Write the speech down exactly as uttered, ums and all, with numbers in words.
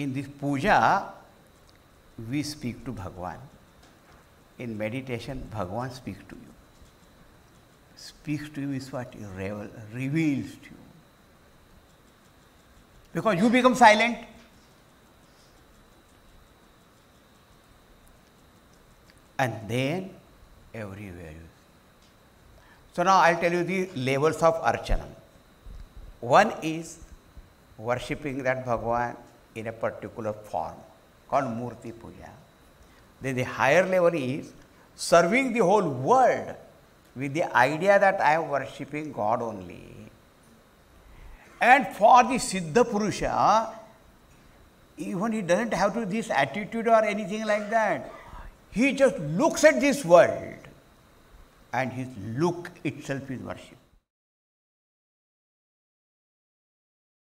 In this puja, we speak to Bhagwan. In meditation, Bhagwan speaks to you. Speaks to you is what? Reveals to you. Because you become silent. And then everywhere you see. So now I will tell you the levels of Archanam. One is worshipping that Bhagwan in a particular form called murti puja. Then the higher level is serving the whole world with the idea that I am worshipping God only. And for the Siddha Purusha, even he doesn't have to this attitude or anything like that. He just looks at this world and his look itself is worship.